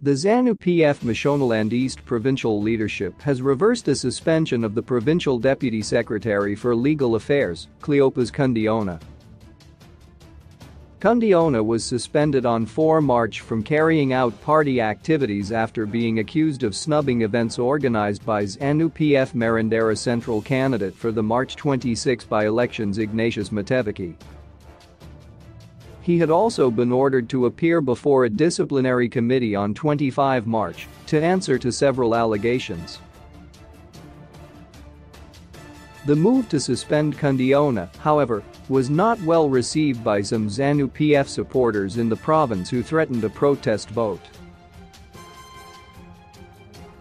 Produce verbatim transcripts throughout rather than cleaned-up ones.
The ZANU-P F Mashonaland East provincial leadership has reversed the suspension of the provincial deputy secretary for legal affairs, Cleopas Kundiona. Kundiona was suspended on the fourth of March from carrying out party activities after being accused of snubbing events organized by ZANU-P F Marondera Central candidate for the March twenty-sixth by-elections Ignatius Matevake. He had also been ordered to appear before a disciplinary committee on the twenty-fifth of March to answer to several allegations. The move to suspend Kundiona, however, was not well received by some ZANU-P F supporters in the province who threatened a protest vote.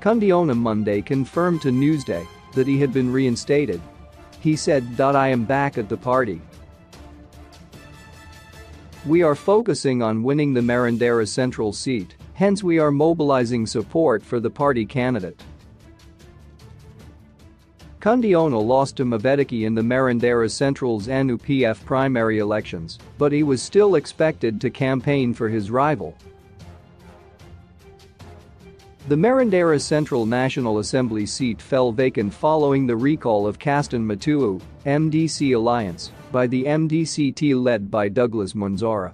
Kundiona Monday confirmed to Newsday that he had been reinstated. He said, "I am back at the party. We are focusing on winning the Marondera Central seat, hence we are mobilizing support for the party candidate." Kundiona lost to Mavediki in the Marondera Central's ZANU-P F primary elections, but he was still expected to campaign for his rival. The Marondera Central National Assembly seat fell vacant following the recall of Kasten Matuwu, M D C Alliance, by the M D C T led by Douglas Munzara.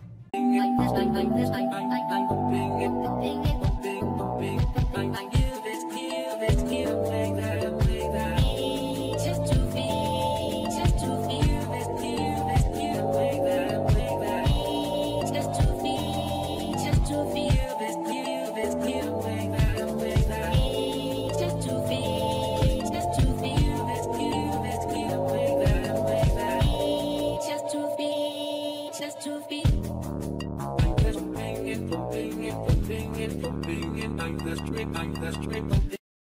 I'm the strip, I'm the strip.